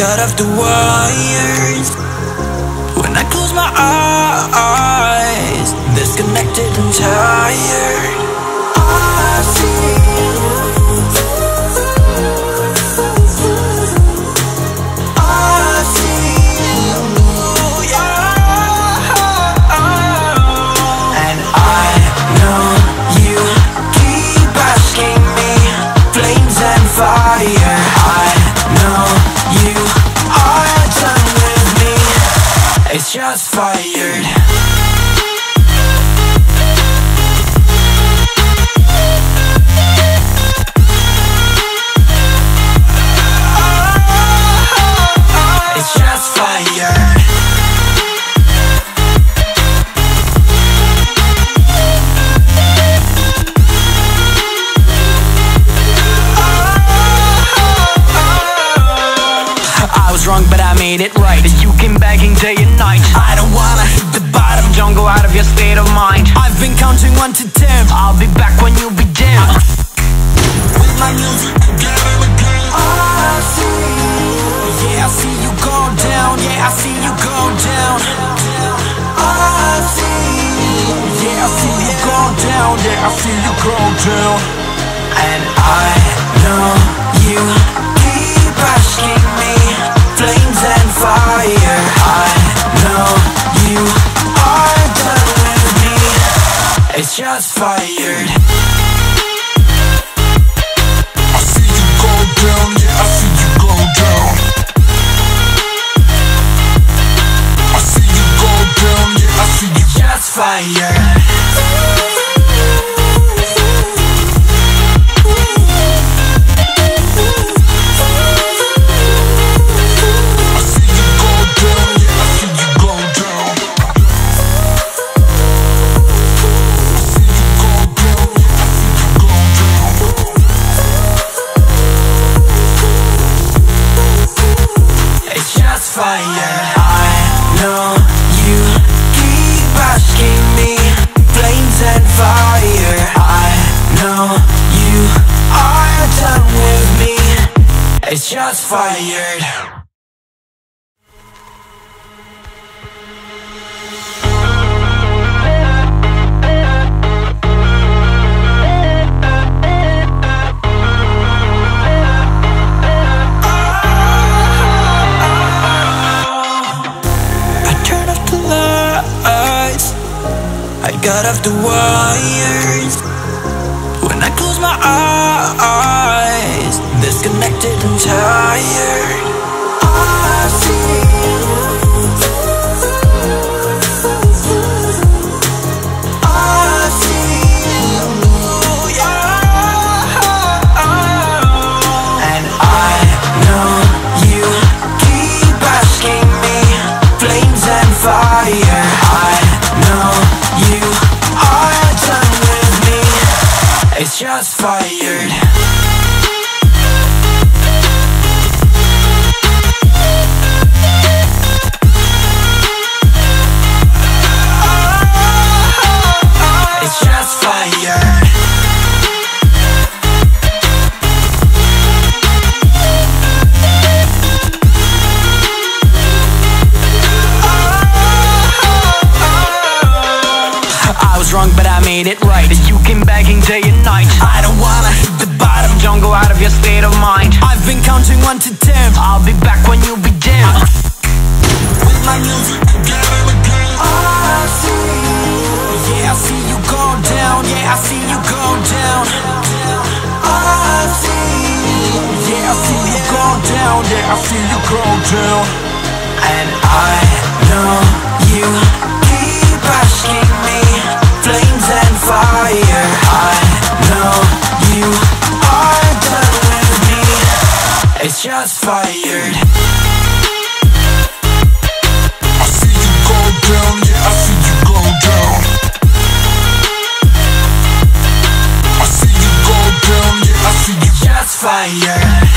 got off the wires. When I close my eyes, disconnected and tired. I feel shots fired. It's shots fired. I was wrong, but I made it right. You came begging day and night. I don't wanna hit the bottom. Don't go out of your state of mind. I've been counting 1 to 10. I'll be back when you be dead. With my music together again. I see you. Yeah, I see you go down. Yeah, I see you go down. I see you. Yeah, I see you go down. Yeah, I see you go down. And I know you keep asking me. Flames and fire. I know you are done with me. It's shots fired. I see you go down. Yeah, I see you go down. I see you go down. Yeah, I see you. Shots fired. Fire. I know you keep asking me. Flames and fire. I know you are done with me. It's shots fired. I got off the wires. When I close my eyes, disconnected and tired. I see you. I see you, yeah. And I know you keep asking me. Flames and fire. It's shots fired. Wrong, but I made it right. You came begging day and night. I don't wanna hit the bottom. Don't go out of your state of mind. I've been counting 1 to 10. I'll be back when you be dead. With my music together again. I see you. Yeah, I see you go down. Yeah, I see you go down. I see you. Yeah, I see you go down. Yeah, I see you go down. And I know you keep asking me. Flames and fire. I know you are done with me. It's shots fired. I see you go down. Yeah, I see you go down. I see you go down. Yeah, I see you. Shots fired.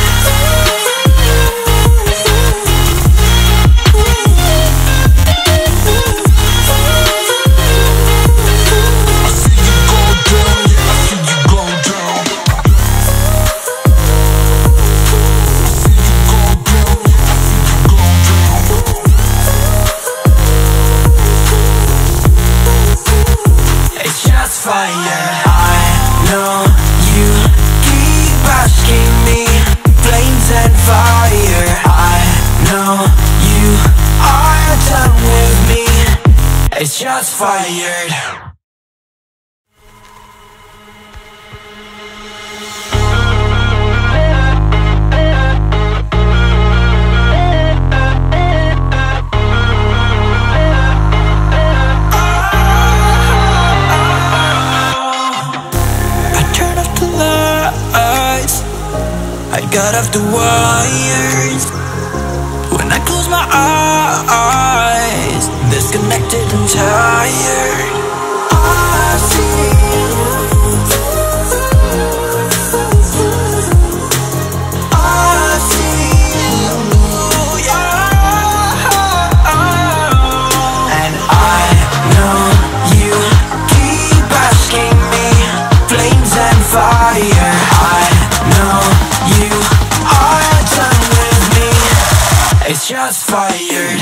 It's shots fired. I got off the wires. When I close my eyes, disconnected and tired. All I see shots fired. It's shots fired.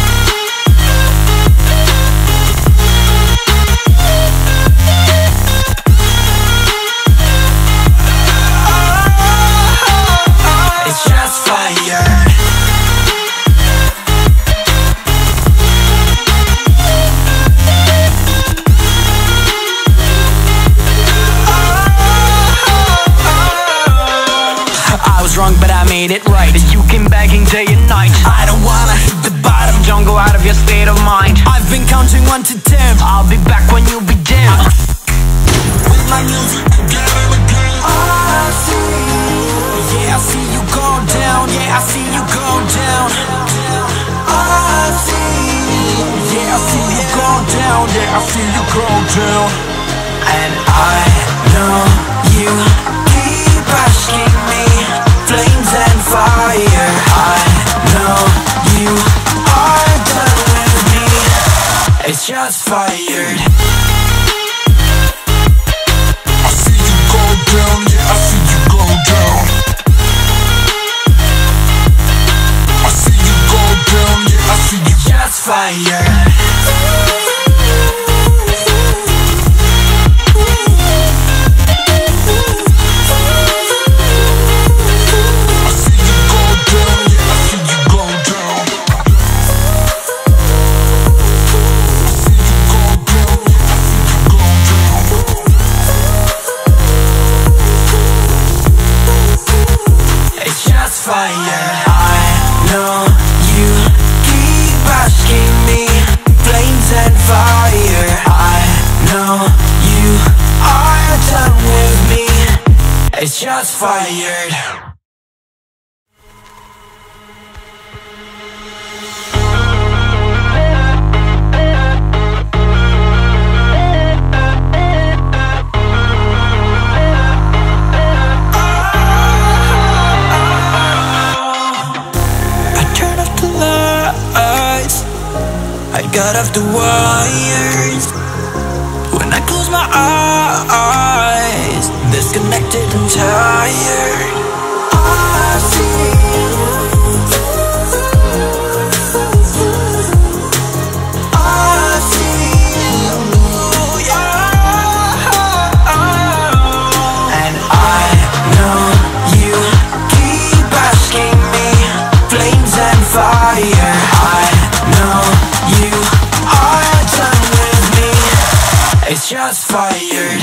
I was wrong, but I made it right. You came begging day and night. I don't wanna hit the bottom. Don't go out of your state of mind. I've been counting 1 to 10. I'll be back when you'll be dead. With my music together again. I see you. Yeah, I see you go down. Yeah, I see you go down. I see you. Yeah, I see you go down. Yeah, I see you go down. And I know you keep asking me. Flames and fire. I know you are done with me. It's shots fired. I see you go down. Yeah, I see you go down. I see you go down. Yeah, I see you. Shots fired. I know you keep asking me. Flames and fire. I know you are done with me. It's shots fired. I got off the wires. When I close my eyes, disconnected and tired. I see shots fired. It's shots fired.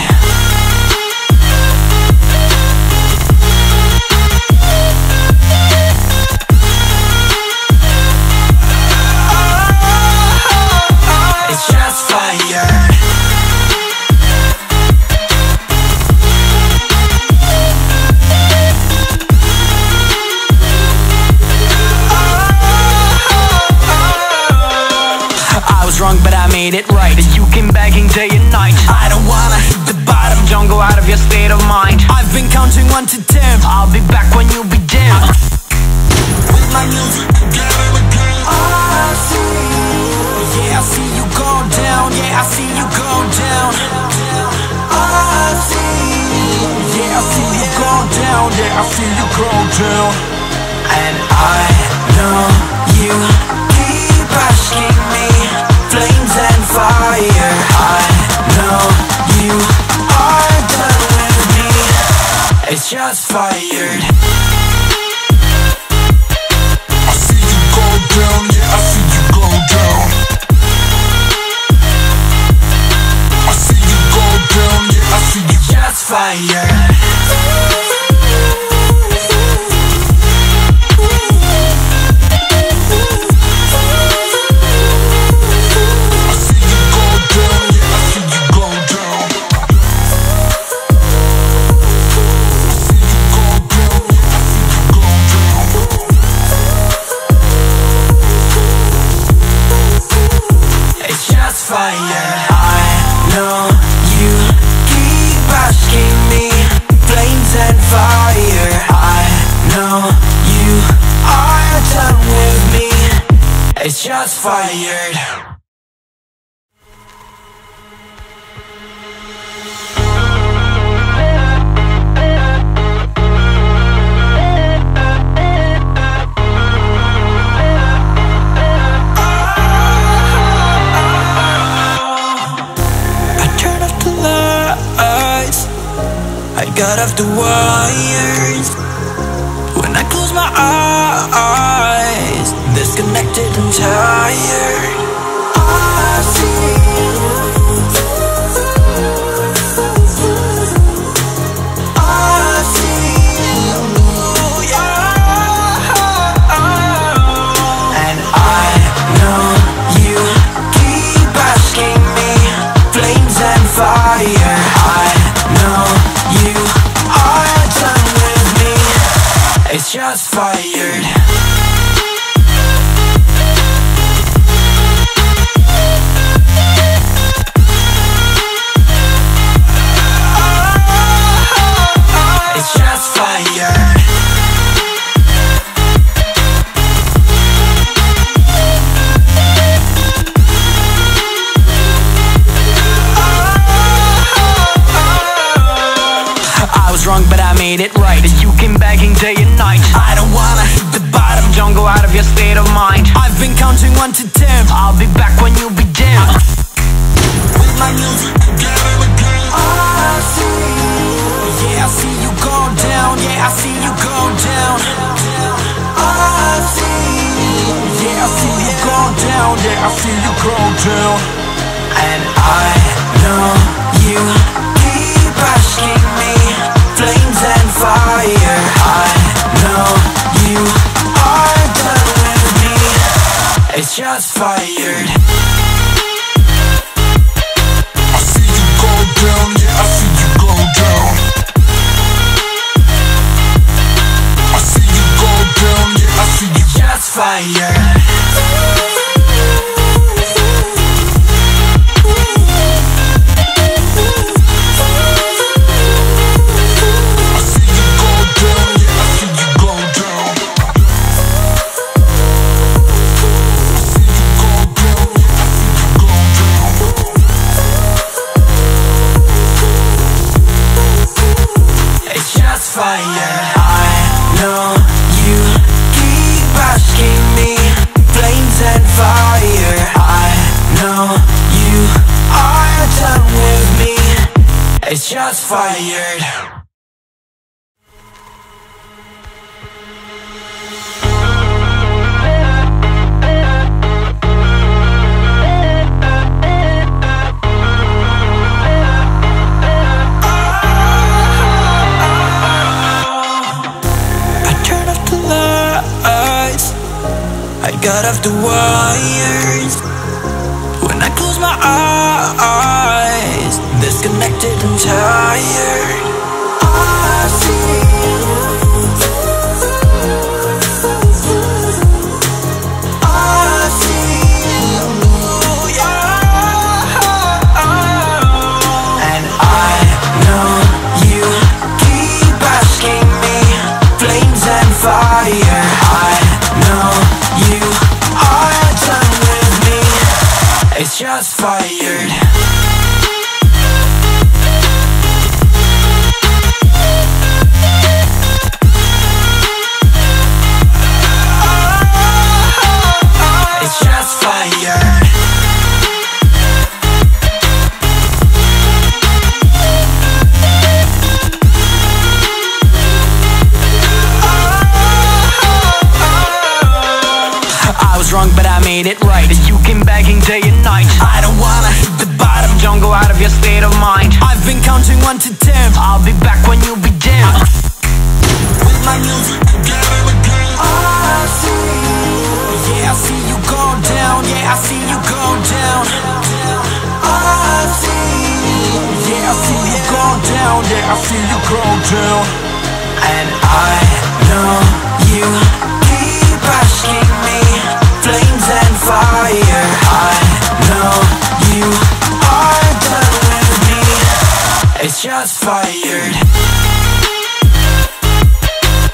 I was wrong, but I made it right. You came begging day and night. I don't wanna hit the bottom. Don't go out of your state of mind. I've been counting 1 to 10. I'll be back when you'll be dead. With my music together again. I see you. Yeah, I see you go down. Yeah, I see you go down. I see you. Yeah, I see you go down. Yeah, I see you go down. And I know you keep asking me. Flames and fire. I know you are done with me. It's shots fired. I see you go down. Yeah, I see you go down. Shots fired. Fire. I know you keep asking me, flames and fire. I know you are done with me. It's shots fired. I got off the wires. When I close my eyes, disconnected and tired. I see you, I see you, yeah. And I know you keep asking me, flames and fire. I know you are done with me. It's shots fired. It's shots fired. Wrong, but I made it right. You came begging day and night. I don't wanna hit the bottom. Don't go out of your state of mind. I've been counting 1 to 10. I'll be back when you'll be dead. With my music together again. I see you. Yeah, I see you go down. Yeah, I see you go down. I see you. Yeah, I see you go down. Yeah, I see you go down. And I know you keep asking me, flames and fire. I know you are done with me. It's shots fired. I see you go down, yeah, I see you go down. I see you go down, yeah, I see you. Shots fired. Fire. I know you keep asking me, flames and fire. I know you are done with me. It's shots fired. I got off the wires. When I close my eyes, disconnected and tired. I see you. I see you, yeah. And I know you keep asking me, flames and fire. I know you are done with me. It's shots fired. It's shots fired. Wrong, but I made it right. You came begging day and night. I don't wanna hit the bottom. Don't go out of your state of mind. I've been counting 1 to 10. I'll be back when you be dead. With my music again and again. I see you. Yeah, I see you go down. Yeah, I see you go down. I see you. Yeah, I see you go down. Yeah, I see you go down. And I know you keep asking me. Flames and fire. I know you are done with me. It's just fired.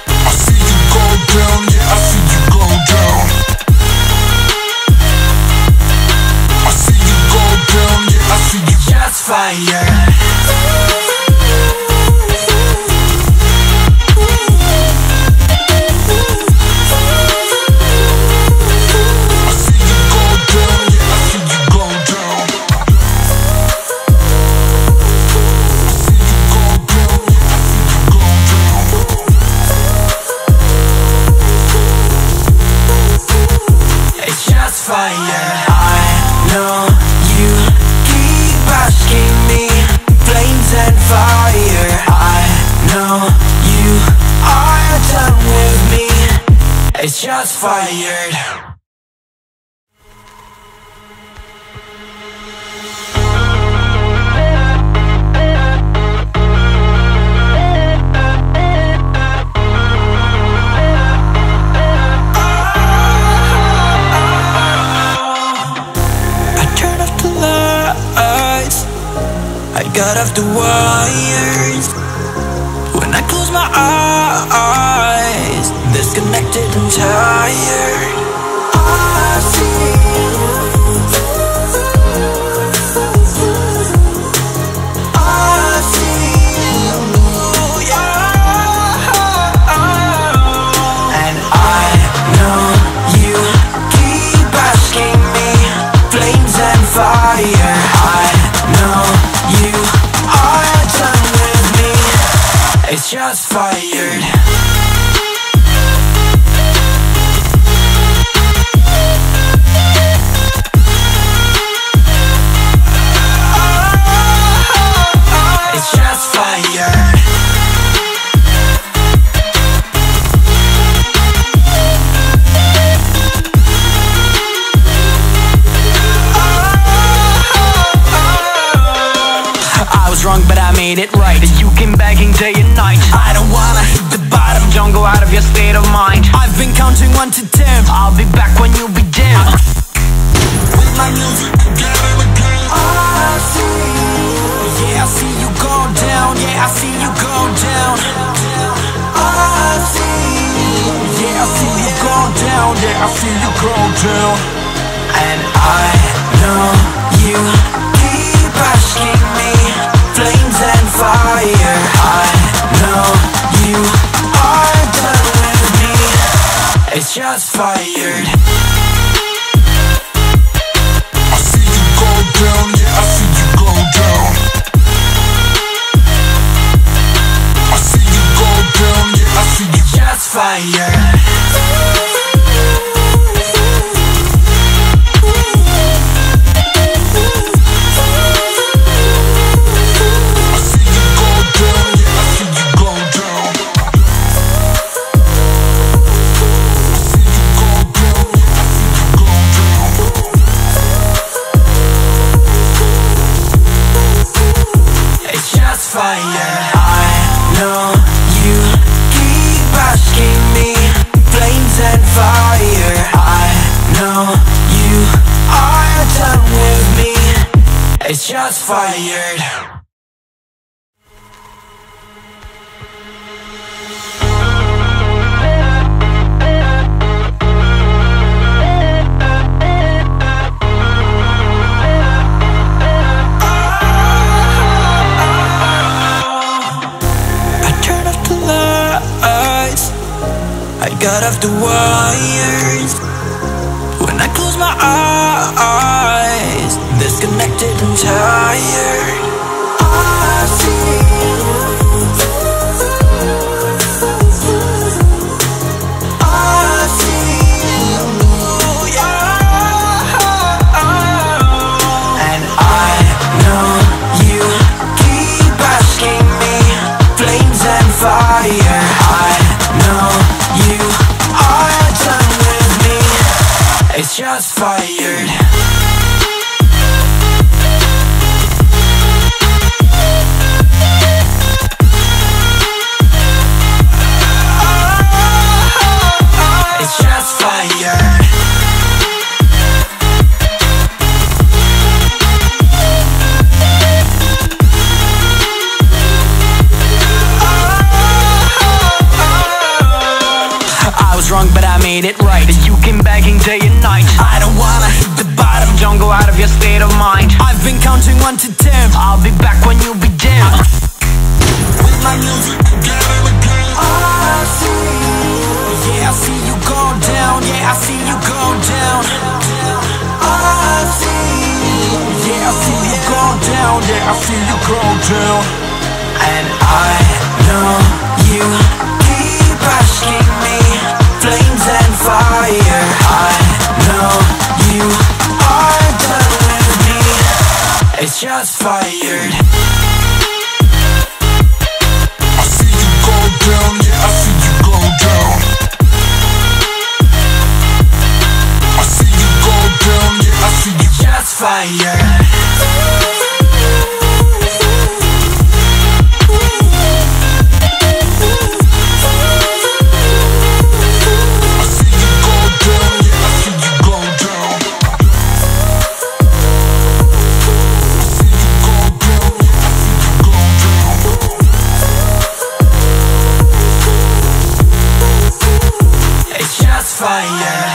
I see you go down. Yeah, I see you go down. I see you go down. Yeah, I see you. Just fired. Shots fired. I turn off the lights, I got off the wires. When I close my eyes, disconnected and tired. I see you. I see you. Yeah. And I know you keep asking me. Flames and fire. I know you are done with me. It's just fired. Wrong, but I made it right. You came begging day and night. I don't wanna hit the bottom. Don't go out of your state of mind. I've been counting 1 to 10. I'll be back when you be dead. With my music again and again. I see you. Yeah, I see you go down. Yeah, I see you go down. I see you. Yeah, I see you go down. Yeah, I see you go down. And I know you keep asking me. Flames and fire. I know you are done with me. It's just fired. I see you go down. Yeah, I see you go down. I see you go down. Yeah, I see you. Just fired. It's just fired. And I know you keep asking me. wrong, but I made it right. You came begging day and night. I don't wanna hit the bottom. Don't go out of your state of mind. I've been counting 1 to 10. I'll be back when you be dim. With my music again and again. All I see, yeah, I see you go down. Yeah, I see you go down. All I see, yeah, I see you go down. Yeah, I see you go down. And I know you keep asking me, flames and fire. I know you are done with me. It's shots fired. I see you go down, yeah, I see you go down. I see you go down, yeah, I see you. Shots fired.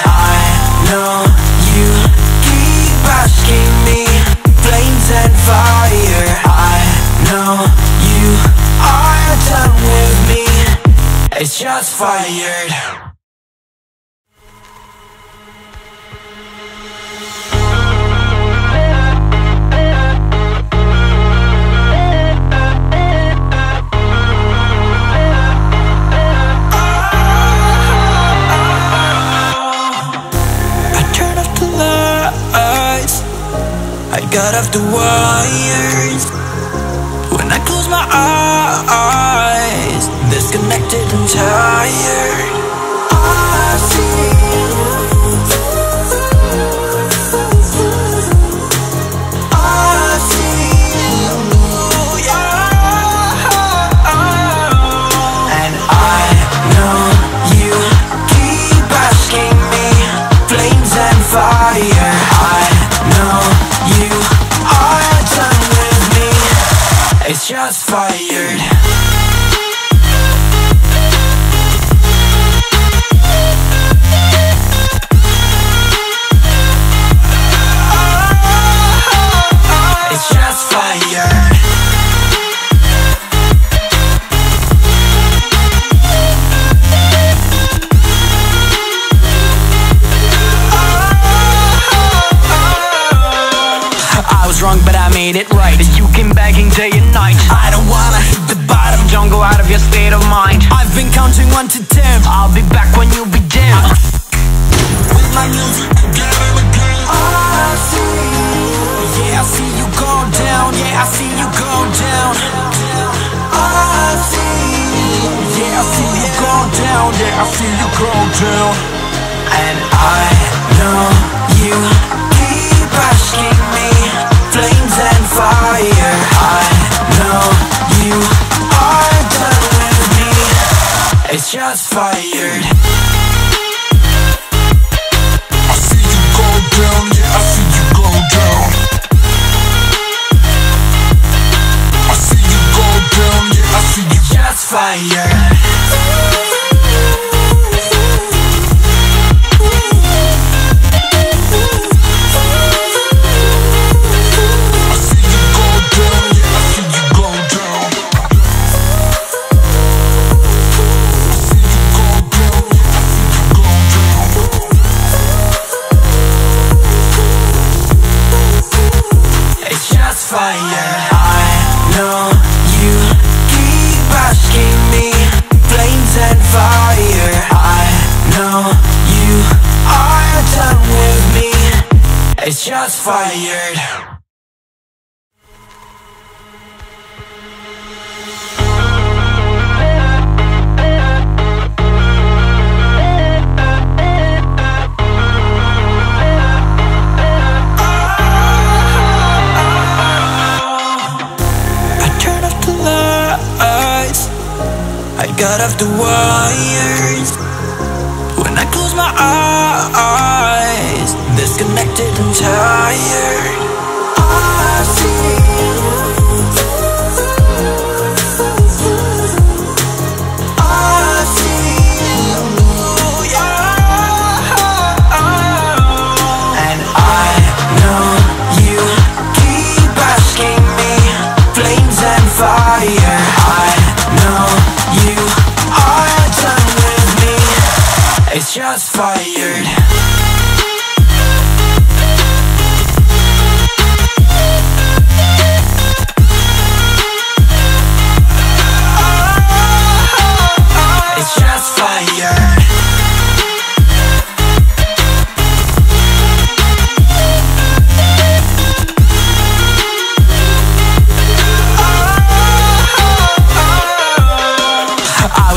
I know you keep asking me, flames and fire. I know you are done with me. It's shots fired. I got off the wires. When I close my eyes, disconnected and tired. I see shots fired. It's shots fired. I was wrong, but I made it right. You came begging day and night. I don't wanna hit the bottom. Don't go out of your state of mind. I've been counting 1 to 10. I'll be back when you be dim. With my music again and again. All I see, yeah, I see you go down. Yeah, I see you go down. All I see, yeah, I see you go down. Yeah, I see you go down. And I know you keep asking me, flames and fire. I know you are done with me. It's shots fired. I see you go down, yeah, I see you go down. I see you go down, yeah, I see you. Shots fired. I know you keep asking me, flames and fire. I know you are done with me. It's shots fired. I got off the wires. When I close my eyes, disconnected and tired. I see. I see. Yeah. Shots fired.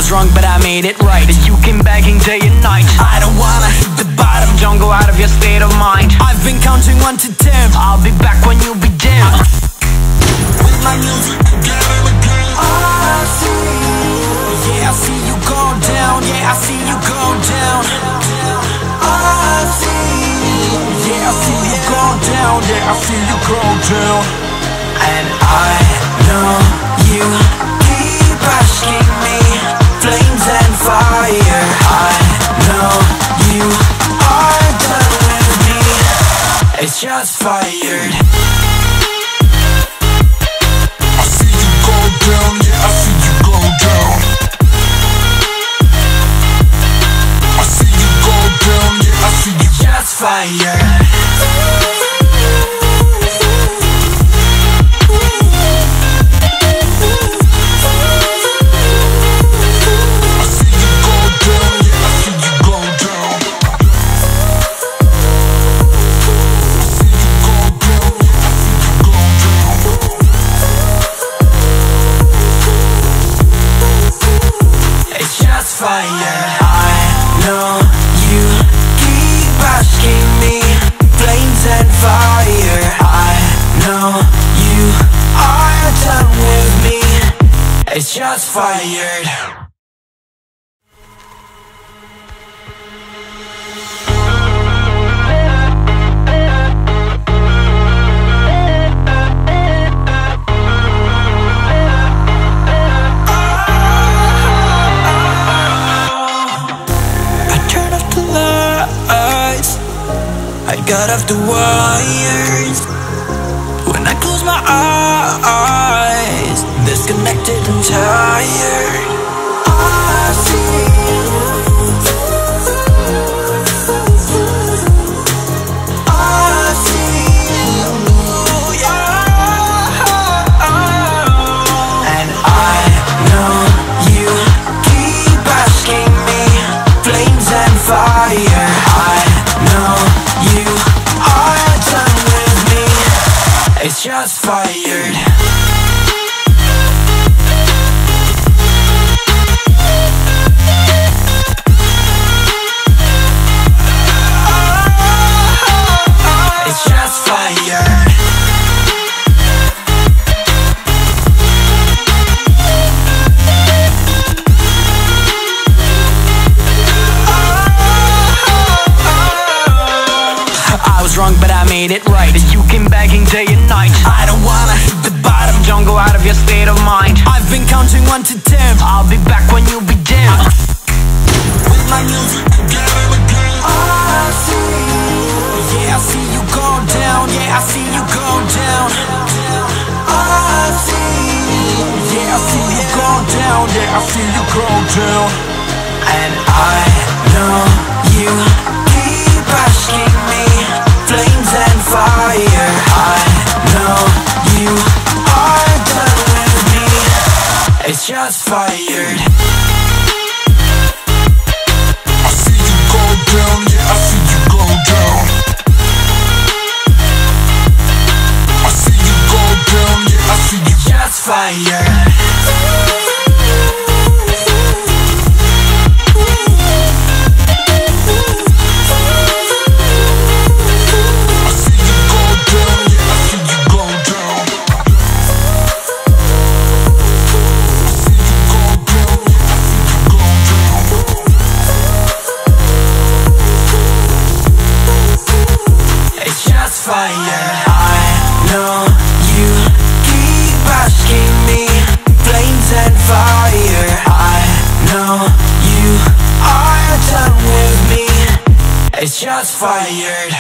Wrong, but I made it right. You came begging day and night. I don't wanna hit the bottom. Don't go out of your state of mind. I've been counting 1 to 10. I'll be back when you'll be dead. With my music together again. I see. Yeah, I see you go down. Yeah, I see you go down. I see. Yeah, I see you go down. Yeah, I see you go down. And I know you keep asking me. Flames and fire, I know you are done with me. It's just fired. I see you go down, yeah, I see you go down. I see you go down, yeah, I see you. Just fired. Fire. I know you keep asking me, flames and fire. I know you are done with me. It's just fired. Got off the wires. When I close my eyes, disconnected and tired. I see. I see. Ooh, yeah. And I know you keep asking me, flames and fire. I know. You are done with me. It's just fired. But I made it right. You came begging day and night. I don't wanna hit the bottom. Don't go out of your state of mind. I've been counting 1 to 10. I'll be back when you'll be dead. With my music together again. I see. Yeah, I see you go down. Yeah, I see you go down. I see. Yeah, I see you go down. Yeah, I see you go down. And I know you keep asking me. Flames and fire, I know you are done with me. It's just fired. I see you go down, yeah, I see you go down. I see you go down, yeah, I see you. Just fired. I know you keep asking me, flames and fire. I know you are done with me. It's just fired.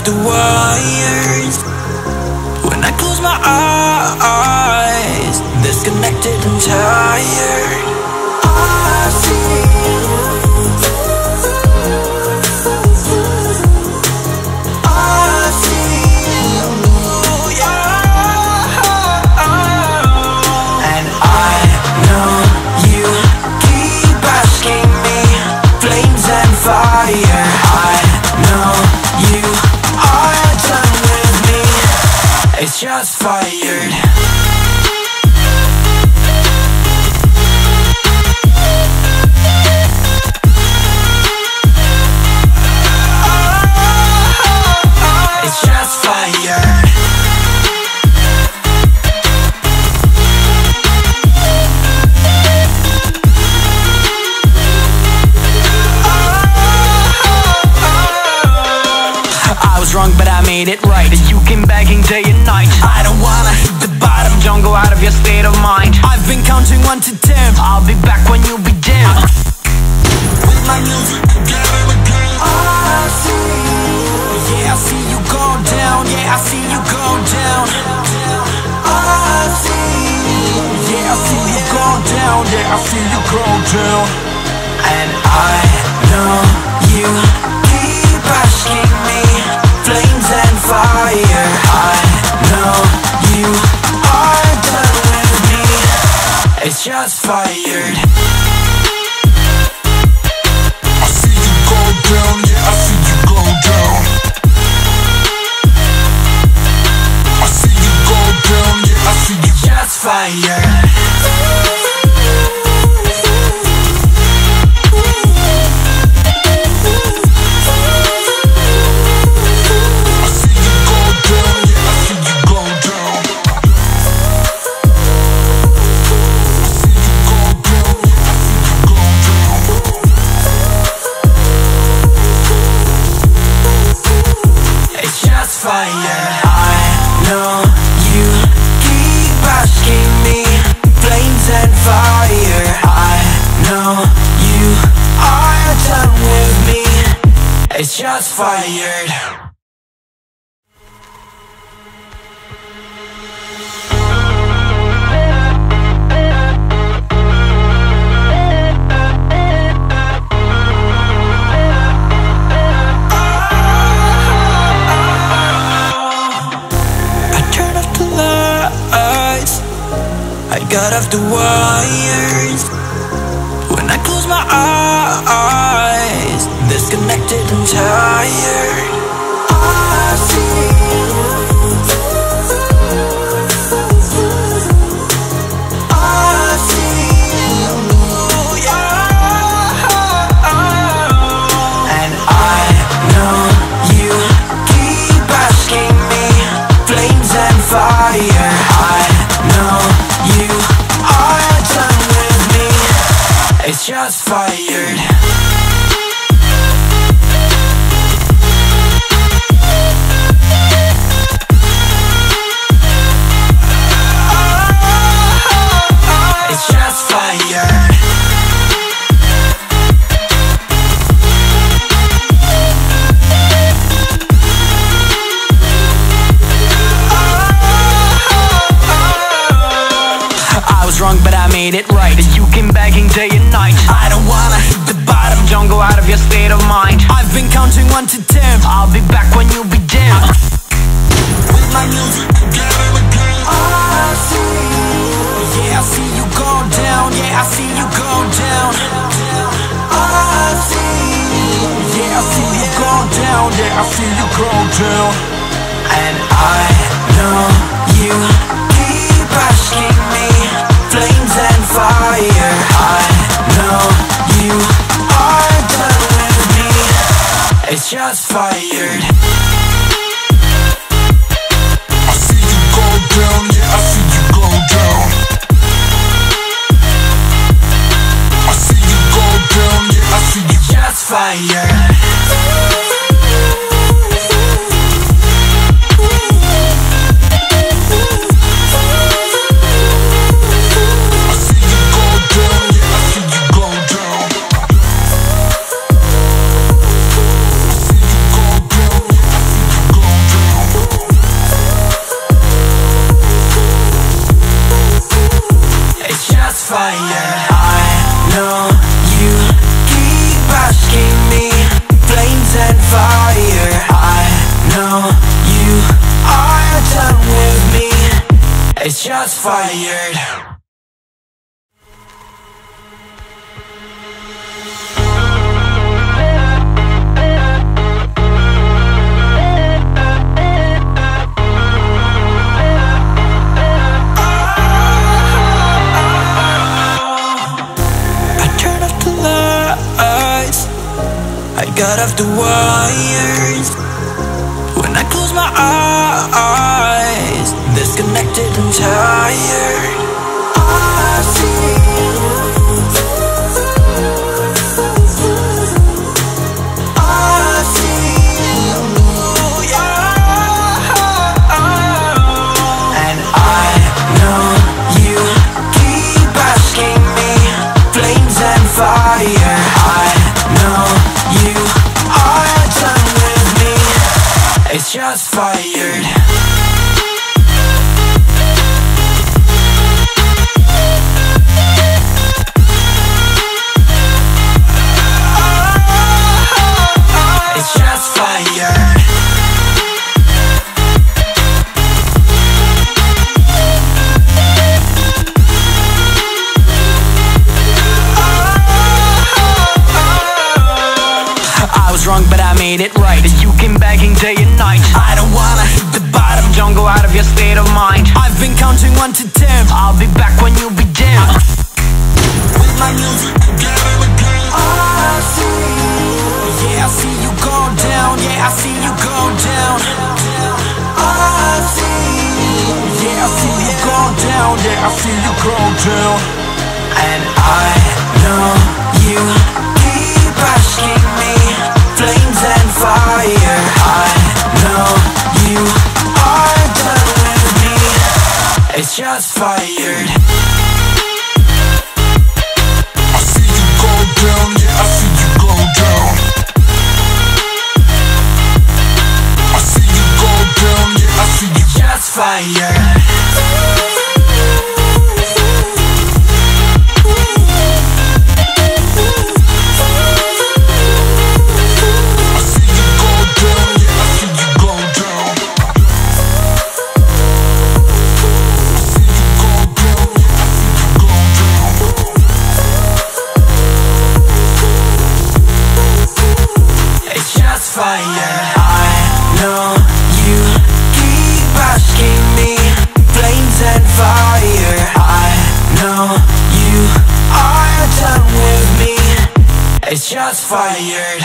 of the wires. When I close my eyes, disconnected and tired, I feel shots fired. It's shots fired. I was wrong, but I made it right. You came begging day and night. I don't wanna hit the bottom. Don't go out of your state of mind. I've been counting 1 to 10. I'll be back when you'll be dead. With my music together again. I see you. Yeah, I see you go down. Yeah, I see you go down. I see you. Yeah, I see you go down. Yeah, I see you go down. And I know you keep asking me. Flames and fire, I know you are done with me. It's shots fired. I see you go down, yeah, I see you go down. I see you go down, yeah, I see you. Shots fired. Fire. I know you keep asking me, flames and fire. I know you are done with me. It's shots fired. Got off the wires. When I close my eyes, disconnected and tired, I see you. I see you, yeah. And I know you keep asking me, flames and fire. I know you are done with me. It's shots fired. It's shots fired. But I made it right. You came begging day and night. I don't wanna hit the bottom. Don't go out of your state of mind. I've been counting 1 to 10. I'll be back when you'll be dead. With my music together again. I see you. Yeah, I see you go down. Yeah, I see you go down. I see you. Yeah, I see you go down. Yeah, I see you go down. And I know you keep asking me. Flames and fire, I know you are done with me. It's shots fired. I see you go down, yeah, I see you go down. I see you go down, yeah, I see you. Shots fired. fire. I know you keep asking me, flames and fire. I know you are done with me, it's shots fired. I got off the wires. When I close my eyes, disconnected and tired. I see you, I see you, yeah. And I know you keep asking me, flames and fire. It's shots fired. Wrong, but I made it right. You came begging day and night. I don't wanna hit the bottom. Don't go out of your state of mind. I've been counting 1 to 10. I'll be back when you be dead. With my music together again. I see you. Yeah, I see you go down. Yeah, I see you go down. I see you. Yeah, I see you go down. Yeah, I see you go down. And I know you keep asking me, flames and fire. I know you are done with me, it's shots fired. I see you go down, yeah, I see you go down. I see you go down, yeah, I see you. Shots fired. I know you keep asking me, flames and fire. I know you are done with me, it's shots fired.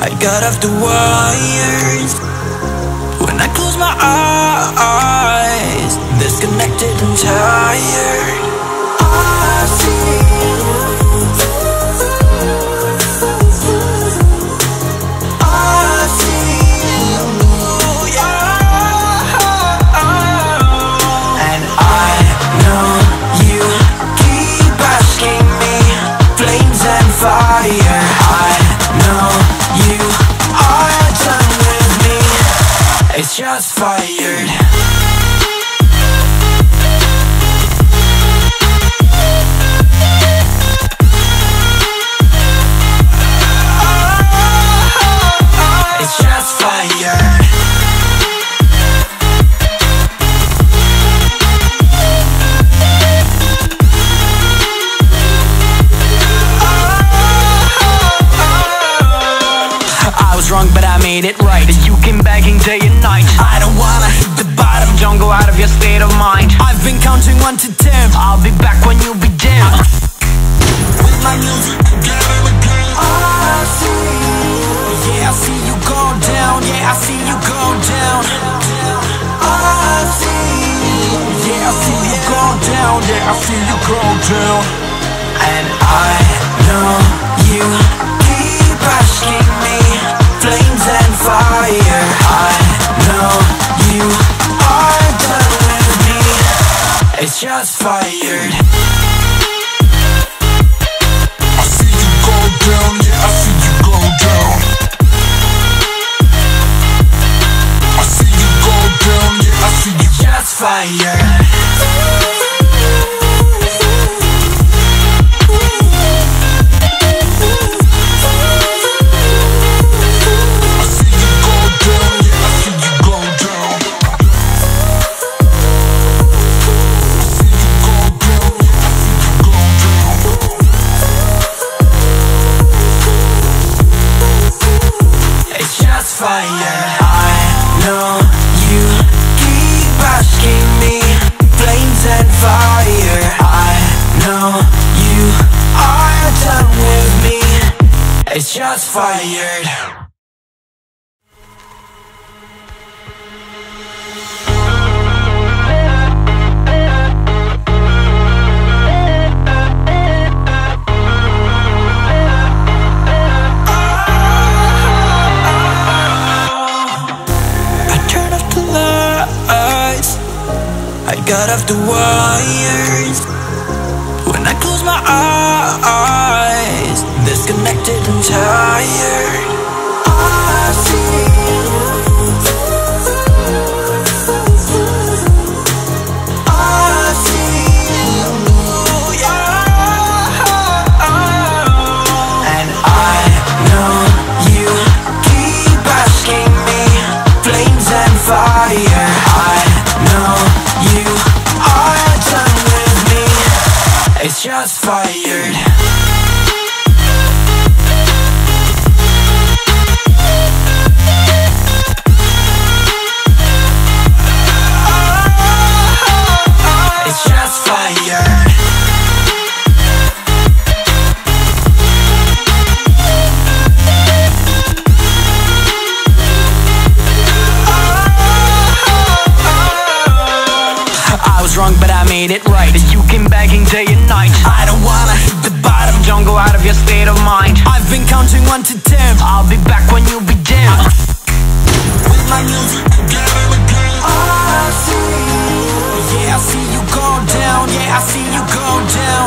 I got off the wires. When I close my eyes, disconnected and tired. I see you, I see you, yeah. And I know you keep asking me, flames and fire. I know you are done with me, it's shots fired. It's shots fired. Wrong, but I made it right. You came begging day and night. I don't wanna hit the bottom. Don't go out of your state of mind. I've been counting 1 to 10. I'll be back when you be dead. With my music together again. I see you. Yeah, I see you go down. Yeah, I see you go down. I see you. Yeah, I see you go down. Yeah, I see you go down. And I know you keep asking me, flames and fire. I know you fire. Fire. I know you keep asking me, flames and fire. I know you are done with me. It's shots fired. I got off the wires. When I close my eyes, disconnected and tired. I see shots fired. It's shots fired. I was wrong, but I made it right. You came begging day and night. I don't wanna hit the bottom. Don't go out of your state of mind. I've been counting 1 to 10. I'll be back when you be dead. With my music again and again. I see you. Yeah, I see you go down. Yeah, I see you go down.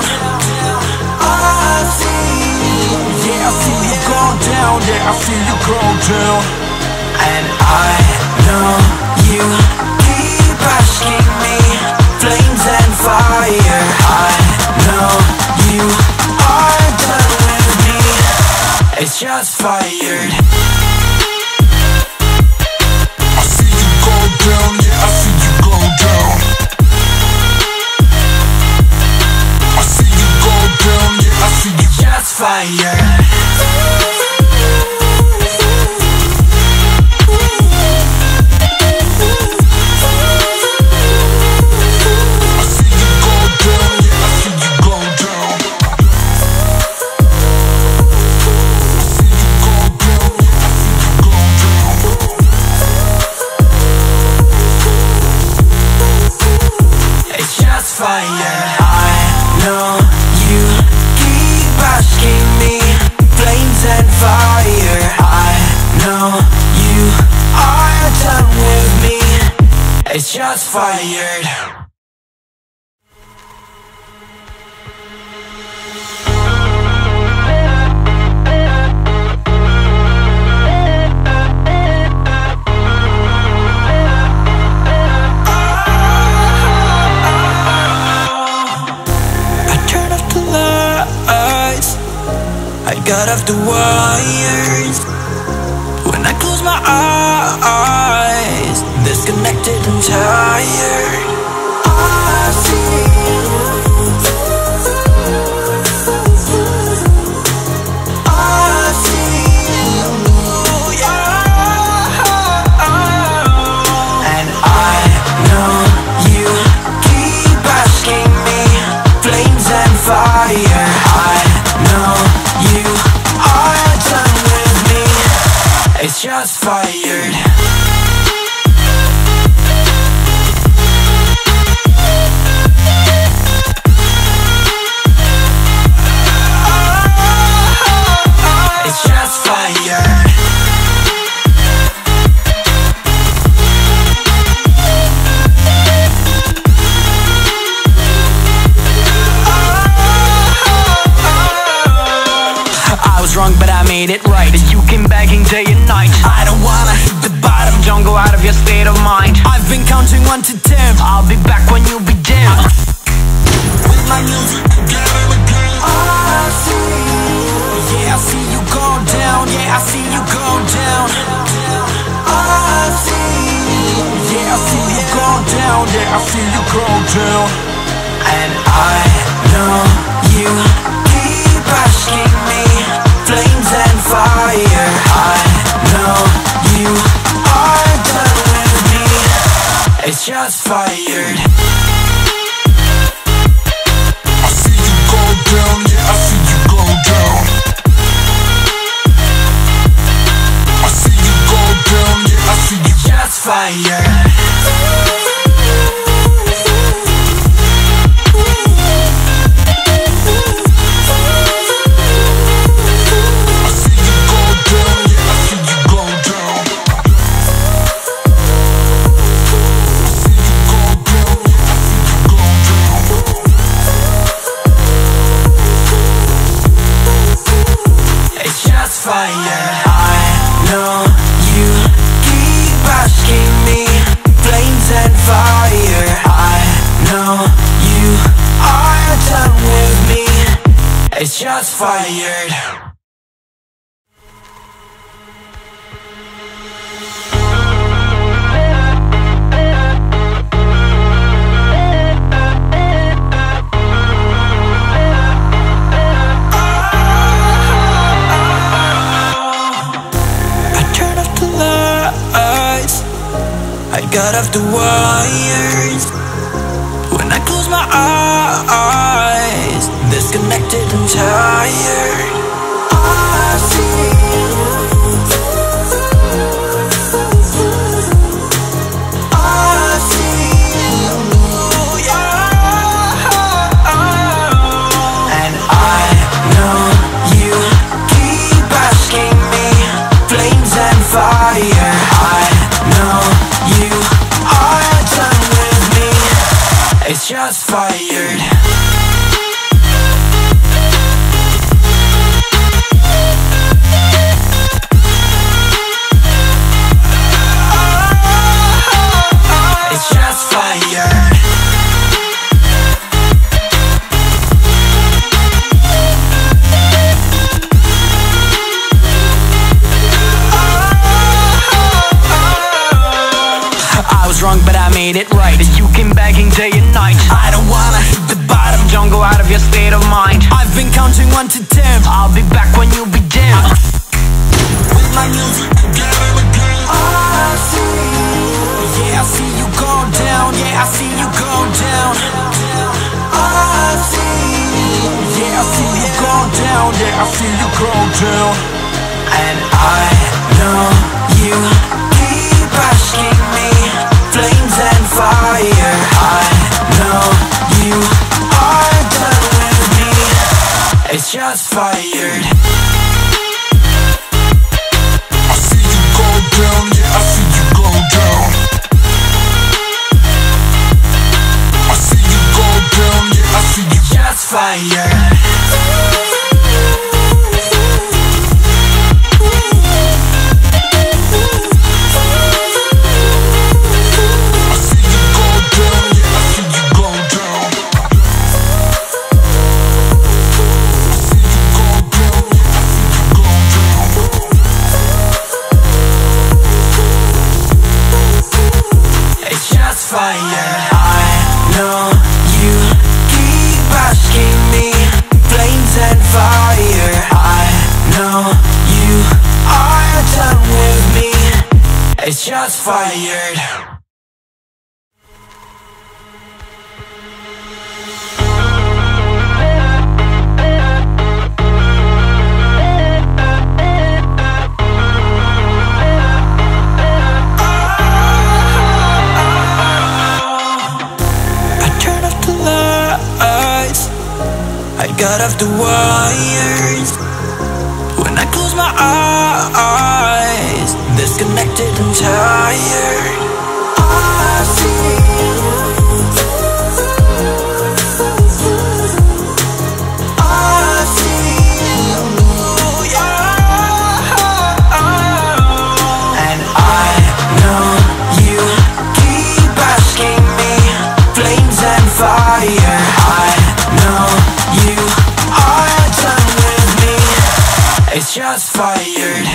I see you. Yeah, I see you go down. Yeah, I see you go down. And I know you keep asking me, flames and fire. I know you are done with me. It's shots fired. I see you go down, yeah, I see you go down. I see you go down, yeah, I see you. Shots fired. I know you keep asking me, flames and fire. I know you are done with me. It's shots fired. I got off the wires. When I close my eyes, disconnected and tired. I see you. I see you, yeah. And I know you keep asking me, flames and fire. I know you are done with me. It's shots fired. It's shots fired. Wrong, but I made it right. You came begging day and night. I don't wanna hit the bottom. Don't go out of your state of mind. I've been counting 1 to 10. I'll be back when you be down. With my music again and again. All I see, yeah, I see you go down. Yeah, I see you go down. All I see, yeah, I see you go down. Yeah, I see you go down. And I know you keep asking me, flames and fire. I know you are done with me. It's just fired. Fire. It's just fire. I know you keep asking me, flames and fire. I know you are done with me. It's just fired. I turn off the lights, I got off the wires. When I close my eyes, disconnected and tired. All I see, all I see, ooh, yeah. And I know you keep asking me, flames and fire. I know you are done with me. It's just fired. It's just fired. Wrong, but I made it right. You came begging day and night. I don't wanna hit the bottom. Don't go out of your state of mind. I've been counting 1 to 10. I'll be back when you be down. With my music again and again. All I see, yeah, I see you go down. Yeah, I see you go down. All I see, yeah, I see you go down. Yeah, I see you go down. And I know you keep asking me, flames and fire. I know you are done with me. It's just fired. I see you go down, yeah, I see you go down. I see you go down, yeah, I see you. Just fired. Fire. I know you keep asking me, flames and fire. I know you are done with me. It's just fired. I got off the wires. When I close my eyes, disconnected and tired. All I see, all I see, ooh, yeah. And I know you keep asking me, Shots fired.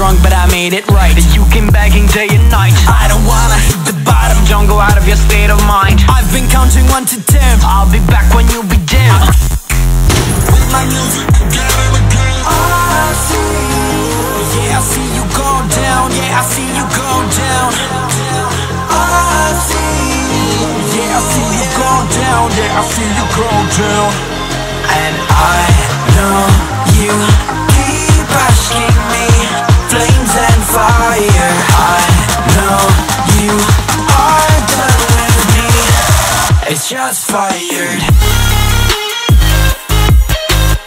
Wrong, but I made it right. You came begging day and night. I don't wanna hit the bottom. Don't go out of your state of mind. I've been counting 1 to 10. I'll be back when you be dim. With my music again and again. I see. Yeah, I see you go down. Yeah, I see you go down. I see. Yeah, I see you go down. Yeah, I see you go down. And I know you keep asking me. Flames and fire, I know you are done with me. It's just fired.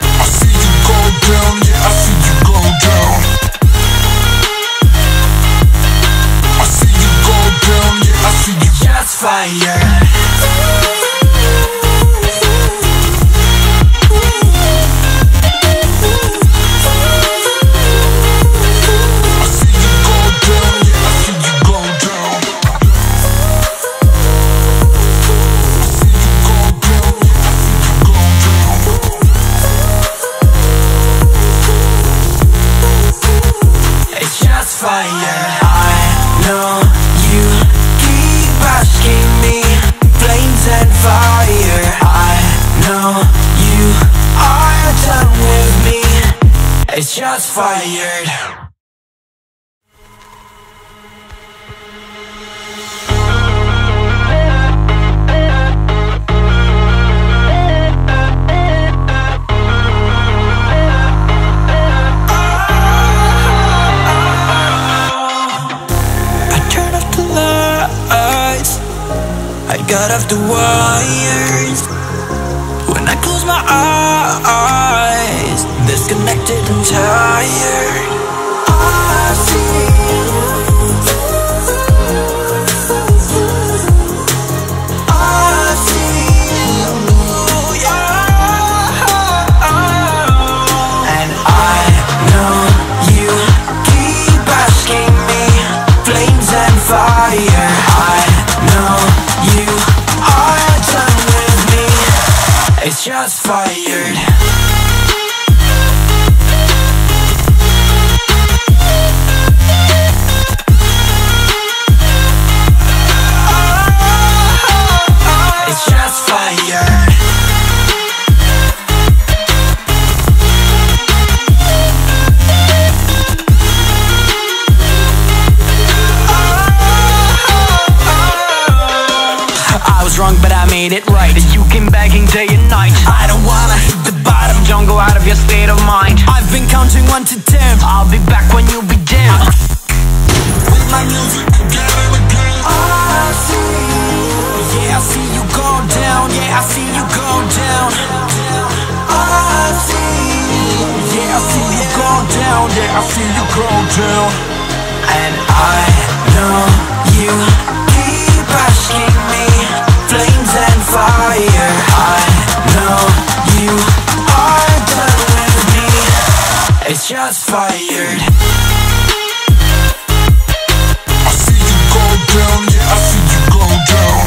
I see you go down, yeah, I see you go down. I see you go down, yeah, I see you. Just fired. Fire. I know you keep asking me. Flames and fire. I know you are done with me. It's just fired. I got off the wires. When I close my eyes, disconnected and tired. I see. I see. Yeah. And I know you keep asking me. Flames and fire. I know. You are done with me. It's just fired. It's just fired. Wrong, but I made it right. You came begging day and night. I don't wanna hit the bottom. Don't go out of your state of mind. I've been counting 1 to 10. I'll be back when you be dim. With my music again and again. I see. Yeah, I see you go down. Yeah, I see you go down. I see. Yeah, I see you go down. Yeah, I see you go down. And I know you keep asking me. Flames and fire. I know you are done with me. It's just fired. I see you go down, yeah, I see you go down.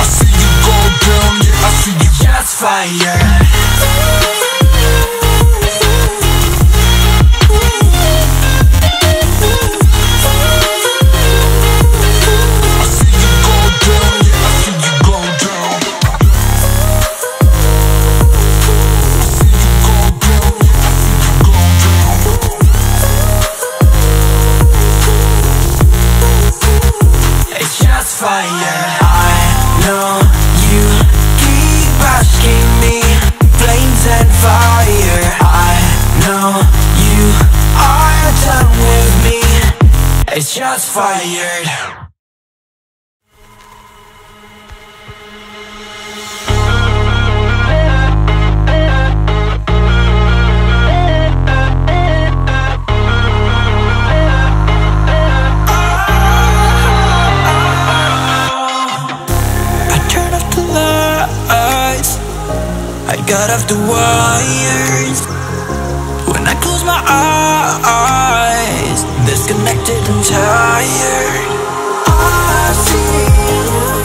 I see you go down, yeah, I see you. Just fired. Fire. I know you keep asking me. Flames and fire. I know you are done with me. It's just fired. got off the wires. When I close my eyes, disconnected and tired. I feel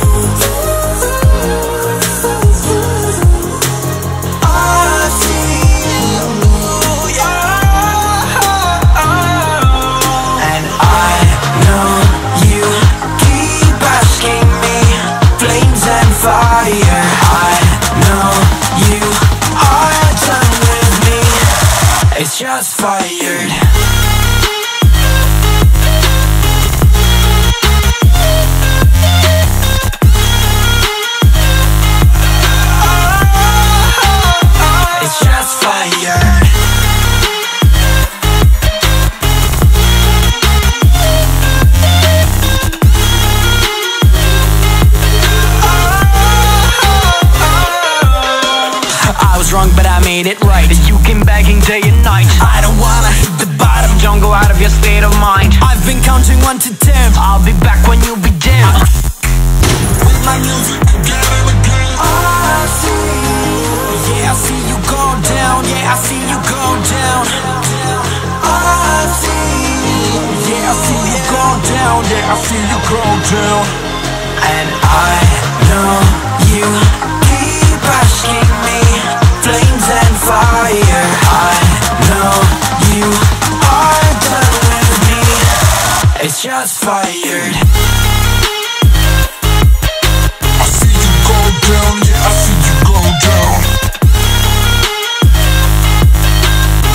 shots fired. It's shots fired. I was wrong, but I made it right. You came begging day and night. I don't wanna hit the bottom. Don't go out of your state of mind. I've been counting 1 to 10. I'll be back when you be dead. With my music together again. I see you. Yeah, I see you go down. Yeah, I see you go down. I see you. Yeah, I see you go down. Yeah, I see you go down. And I know you keep asking me. Flames and fire. I know you are done with me. It's shots fired. I see you go down, yeah, I see you go down.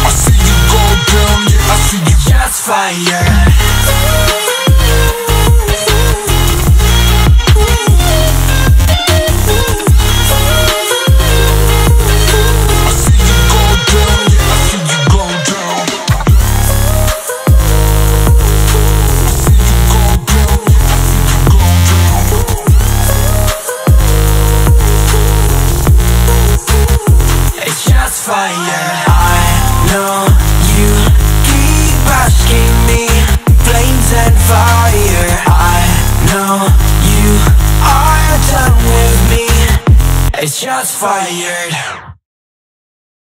I see you go down, yeah, I see you. Shots fired. I know you keep asking me, flames and fire. I know you are done with me. It's shots fired.